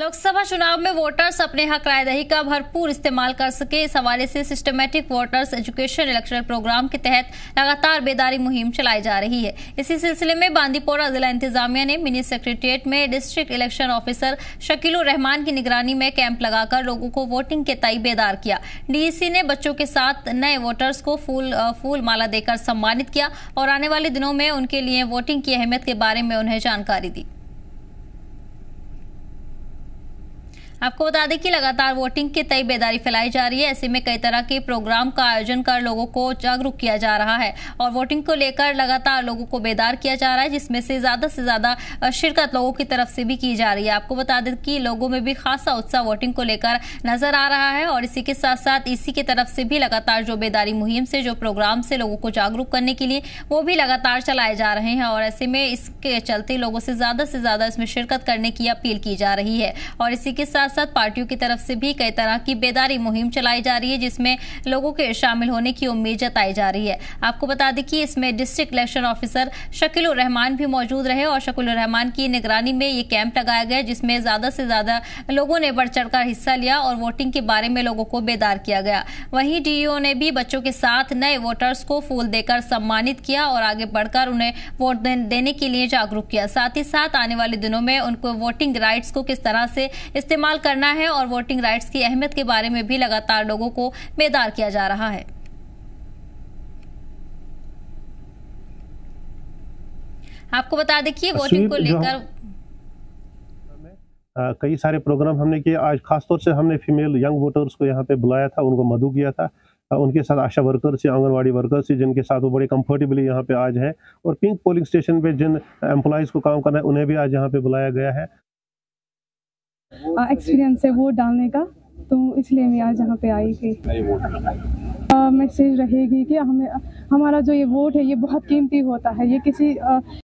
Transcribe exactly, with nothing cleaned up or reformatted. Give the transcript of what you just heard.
लोकसभा चुनाव में वोटर्स अपने हक रायदही का भरपूर इस्तेमाल कर सके, इस हवाले से systematic voters education election programme के तहत लगातार बेदारी मुहिम चलाई जा रही है। इसी सिलसिले में बांदीपोरा जिला इंतजामिया ने मिनी सेक्रेटेरिएट में district election officer Shakeelur Rehman की निगरानी में कैंप लगाकर लोगों को वोटिंग के तय बेदार किया। डीईसी ने बच्चों के साथ नए वोटर्स को फूल फूल माला देकर सम्मानित किया और आने वाले दिनों में उनके लिए वोटिंग की अहमियत के बारे में उन्हें जानकारी दी। आपको बता दें कि लगातार वोटिंग की तय बेदारी फैलाई जा रही है, ऐसे में कई तरह के प्रोग्राम का आयोजन कर लोगों को जागरूक किया जा रहा है और वोटिंग को लेकर लगातार लोगों को बेदार किया जा रहा है, जिसमें से ज्यादा से ज्यादा शिरकत लोगों की तरफ से भी की जा रही है। आपको बता दें कि लोगों में भी खासा उत्साह वोटिंग को लेकर नजर आ रहा है और इसी के साथ साथ इसी की तरफ से भी लगातार जो बेदारी मुहिम से, जो प्रोग्राम से लोगों को जागरूक करने के लिए, वो भी लगातार चलाए जा रहे हैं और ऐसे में इसके चलते लोगों से ज्यादा से ज्यादा इसमें शिरकत करने की अपील की जा रही है। और इसी के साथ साथ पार्टियों की तरफ से भी कई तरह की बेदारी मुहिम चलाई जा रही है, जिसमें लोगों के शामिल होने की उम्मीद जताई जा रही है। आपको बता दें कि इसमें district election officer Shakeelur Rehman भी मौजूद रहे और शकीलुर रहमान की निगरानी में ये कैंप लगाया गया, जिसमें ज्यादा से ज्यादा लोगों ने बढ़ चढ़कर हिस्सा लिया और वोटिंग के बारे में लोगों को बेदार किया गया। वहीं डीईओ ने भी बच्चों के साथ नए वोटर्स को फूल देकर सम्मानित किया और आगे बढ़कर उन्हें वोट देने के लिए जागरूक किया। साथ ही साथ आने वाले दिनों में उनको वोटिंग राइट्स को किस तरह से इस्तेमाल करना है और वोटिंग राइट्स की अहमियत के बारे में भी लगातार लोगों को बेदार किया जा रहा है। आपको बता दें कि वोटिंग को लेकर कई सारे प्रोग्राम हमने किए। आज खासतौर से हमने फीमेल यंग वोटर्स को यहाँ पे बुलाया था, उनको मधु किया था, उनके साथ आशा वर्कर्स या आंगनवाड़ी वर्कर्स जिनके साथ वो बड़े कंफर्टेबली यहाँ पे आज है, और पिंक पोलिंग स्टेशन पे जिन एम्प्लॉयज को काम करना है उन्हें भी आज यहाँ पे बुलाया गया है। एक्सपीरियंस है वोट डालने का, तो इसलिए मैं आज यहाँ पे आई थी। मैसेज रहेगी कि हमें हमारा जो ये वोट है ये बहुत कीमती होता है, ये किसी आ,